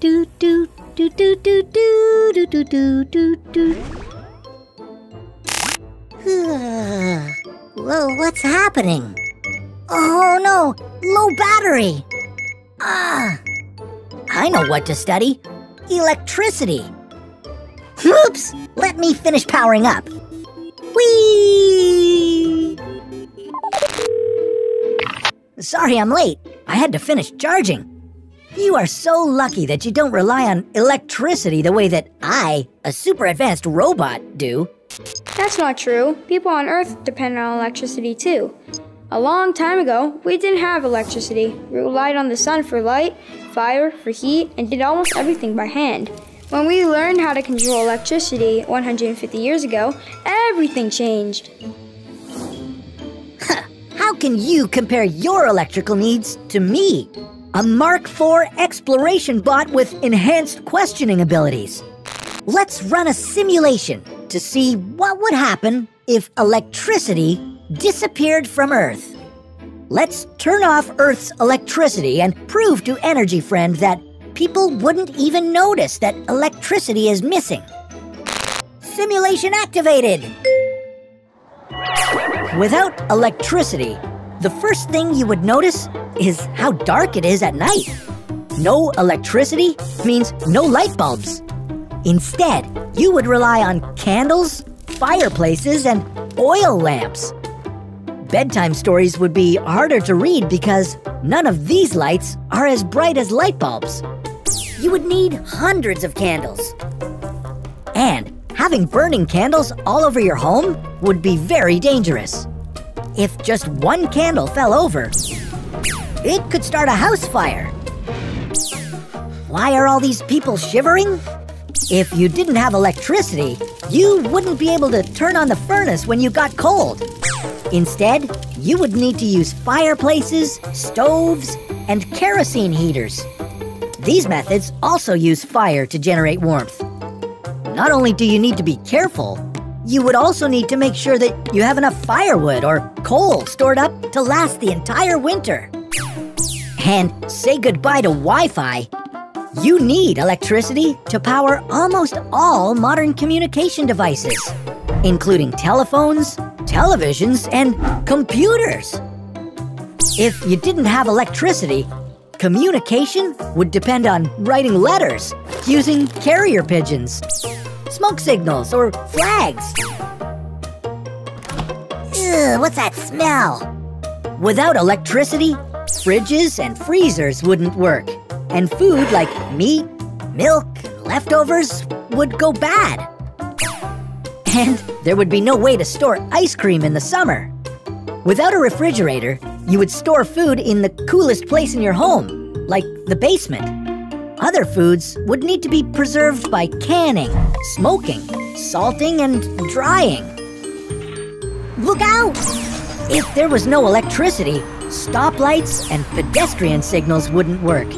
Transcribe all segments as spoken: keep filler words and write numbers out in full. Do do do do do do do do do do. Whoa, what's happening? Oh no, low battery. Ah, I know what to study. Electricity. Oops, let me finish powering up. Whee! Sorry I'm late. I had to finish charging. You are so lucky that you don't rely on electricity the way that I, a super advanced robot, do. That's not true. People on Earth depend on electricity too. A long time ago, we didn't have electricity. We relied on the sun for light, fire, for heat, and did almost everything by hand. When we learned how to control electricity one hundred fifty years ago, everything changed. Huh. How can you compare your electrical needs to me? A Mark four exploration bot with enhanced questioning abilities. Let's run a simulation to see what would happen if electricity disappeared from Earth. Let's turn off Earth's electricity and prove to Energy Friend that people wouldn't even notice that electricity is missing. Simulation activated! Without electricity, the first thing you would notice is how dark it is at night. No electricity means no light bulbs. Instead, you would rely on candles, fireplaces, and oil lamps. Bedtime stories would be harder to read because none of these lights are as bright as light bulbs. You would need hundreds of candles. And having burning candles all over your home would be very dangerous. If just one candle fell over, it could start a house fire. Why are all these people shivering? If you didn't have electricity, you wouldn't be able to turn on the furnace when you got cold. Instead, you would need to use fireplaces, stoves, and kerosene heaters. These methods also use fire to generate warmth. Not only do you need to be careful, you would also need to make sure that you have enough firewood or coal stored up to last the entire winter. And say goodbye to Wi-Fi. You need electricity to power almost all modern communication devices, including telephones, televisions, and computers. If you didn't have electricity, communication would depend on writing letters, using carrier pigeons, smoke signals, or flags. Ugh, what's that smell? Without electricity, fridges and freezers wouldn't work, and food like meat, milk, and leftovers would go bad. And there would be no way to store ice cream in the summer. Without a refrigerator, you would store food in the coolest place in your home, like the basement. Other foods would need to be preserved by canning, smoking, salting, and drying. Look out! If there was no electricity, stoplights and pedestrian signals wouldn't work.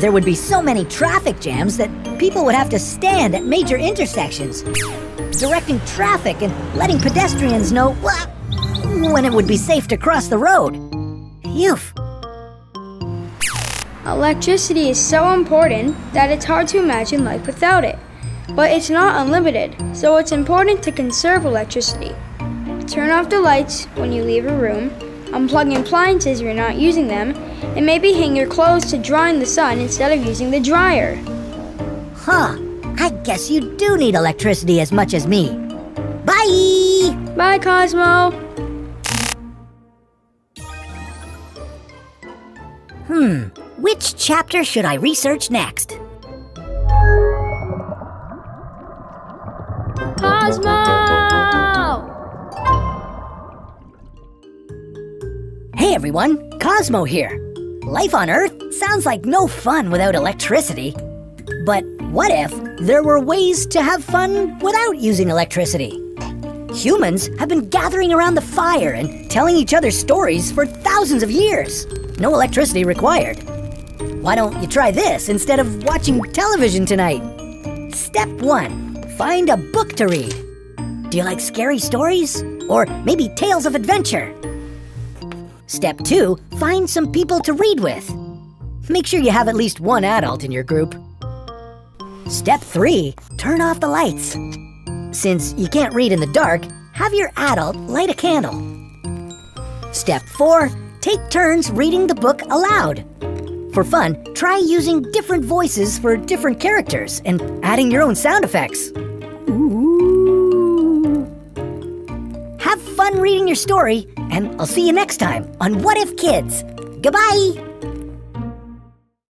There would be so many traffic jams that people would have to stand at major intersections, directing traffic and letting pedestrians know when it would be safe to cross the road. Phew. Electricity is so important that it's hard to imagine life without it. But it's not unlimited, so it's important to conserve electricity. Turn off the lights when you leave a room, unplug appliances if you're not using them, and maybe hang your clothes to dry in the sun instead of using the dryer. Huh, I guess you do need electricity as much as me. Bye! Bye, Cosmo! Hmm. Which chapter should I research next? Cosmo! Hey everyone, Cosmo here. Life on Earth sounds like no fun without electricity. But what if there were ways to have fun without using electricity? Humans have been gathering around the fire and telling each other stories for thousands of years. No electricity required. Why don't you try this instead of watching television tonight? Step one, find a book to read. Do you like scary stories? Or maybe tales of adventure? Step two, find some people to read with. Make sure you have at least one adult in your group. Step three, turn off the lights. Since you can't read in the dark, have your adult light a candle. Step four, take turns reading the book aloud. For fun, try using different voices for different characters and adding your own sound effects. Ooh. Have fun reading your story, and I'll see you next time on What If Kids. Goodbye!